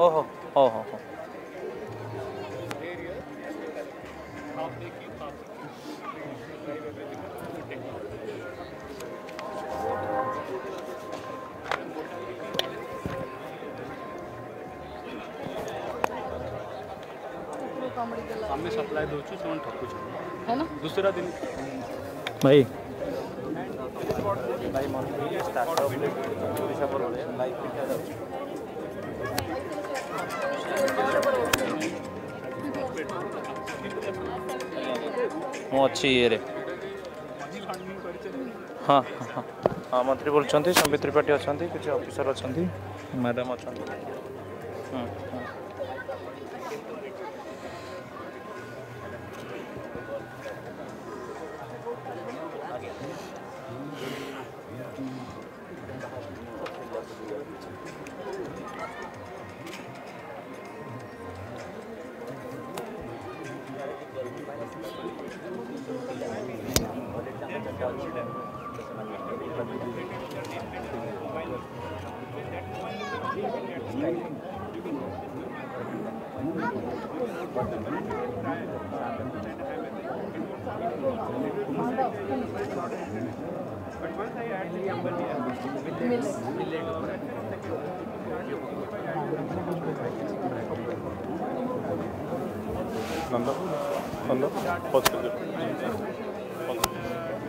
ओहो हो हो हो हमें सप्लाई दो है ना दूसरा दिन भाई भाई अच्छी ये हाँ हाँ हाँ मंत्री बोल संबित त्रिपाठी अच्छा कुछ अफिसर अच्छा मैडम अच्छा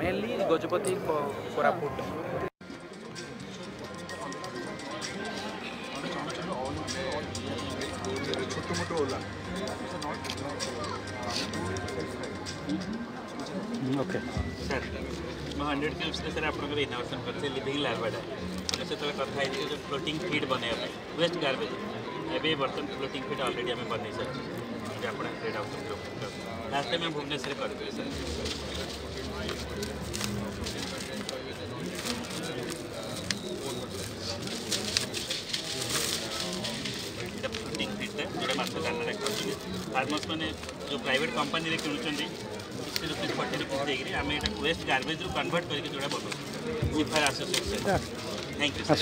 mainly Gojapati for a put okay sir 100 kills pe sir aapko innovation karte living lab bada aise to katha hai jo floating feed banaya hai waste garbage abhi bartan floating feed already hame banai sir je apna grade out jo last time hum Bhubaneswar kar diye sir the floating feed the jore master dana rakhti farmers mane jo private company re kinuchandi waste garbage convert करके जोड़ा बना thank you sir sir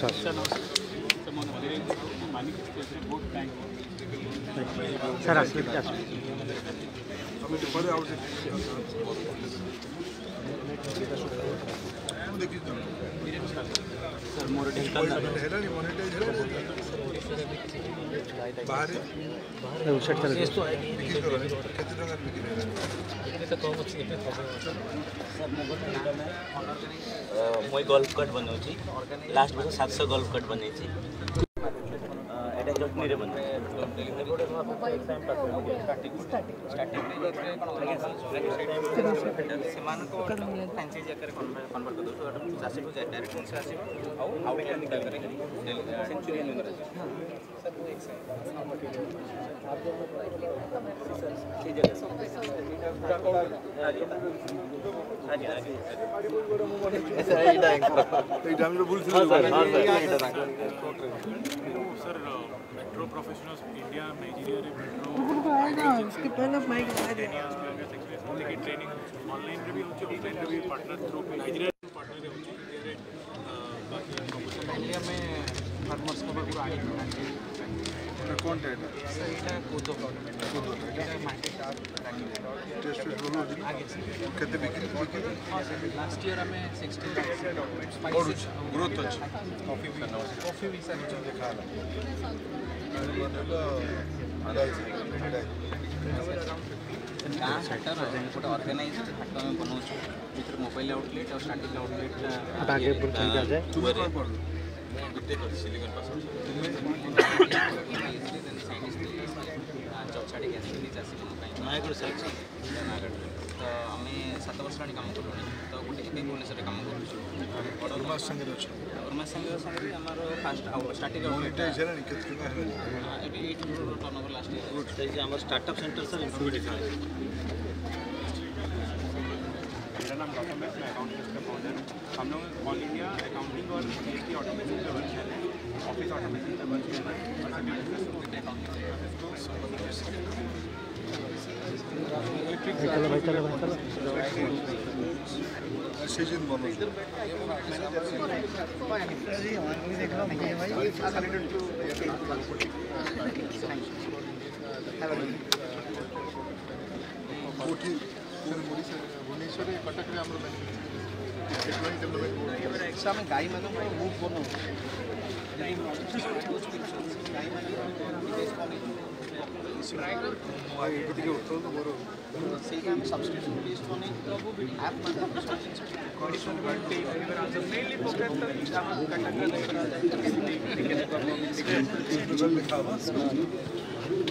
sir मुझे golf cut बनाऊँगी last वर्ष 700 golf cut बने metro professionals India Nigeria रे metro आएगा इसके पहले मैं लेकिन ट्रेनिंग ऑनलाइन पे भी होती है ऑफलाइन पे भी पार्टनर थ्रू नाइजीरिया में पार्टनर है होती है बाकी इंडिया में फार्मर्स को पूरा आई है कौन है सर इटा कोदो कोदो इटा मार्केट आर टेस्ट बोलो कितने बिक्री हुई लास्ट ईयर हमें 16 डॉक्यूमेंट्स और ग्रोथ अच्छा कॉफी भी सर जो देखा ऑर्गेनाइज्ड में बनाऊँ मोबाइल आउटलेट और स्टार्टिंग आउटलेट आम 7 वर्ष कम करूँ तो गोटे भुवनेश्वर कम करूँ। आम fast starting last startup center sir मेरा नाम डॉक्टर मैं अकाउंटेंट का फाउंडर हूँ। हम लोग ऑल इंडिया अकाउंटिंग और की ऑटोमेशन पर वर्क कर रहे हैं, ऑफिस ऑटोमेशन पर वर्क कर रहे हैं और सभी बिजनेस भुवनेश्वर कटक डेवलपमेंट गाई मान बुक बना सब्सक्रिप्शन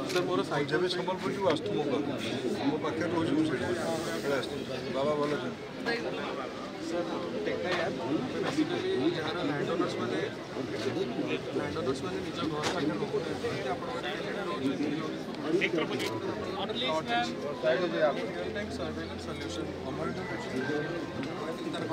सर मोर साइज जब संबलपुर जो आस्तु मो पाखे रोज बाबा भल सर टेका बेसिकली जहाँ लैंडओनर्स मैंने निज घर पाखे लोग सर्वेलेंस सॉल्यूशन अमर गुजरात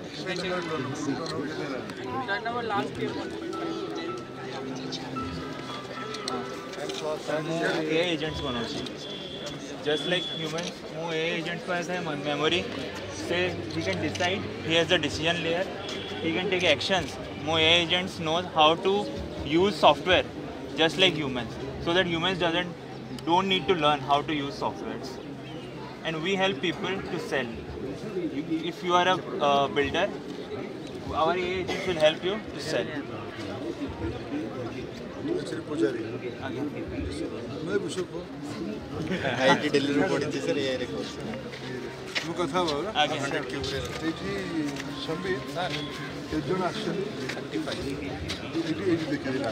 लास्ट ए एजेंट्स बना जस्ट लाइक ह्यूमन मु ए एजेंट्स पर मेमोरी से we can decide he has the decision layer he can take actions मु ए agents knows how to use software just like humans so that humans don't need to learn how to use softwares and we help people to sell. If you are a builder, our agents will help you to sell. Sir Pujari मैं बुशको IT delivery पड़ी थी sir ये request वो कथा बोला 100 के ऊपर देखिए संबित सर ये जो एक्शन 35 ये देखिए ना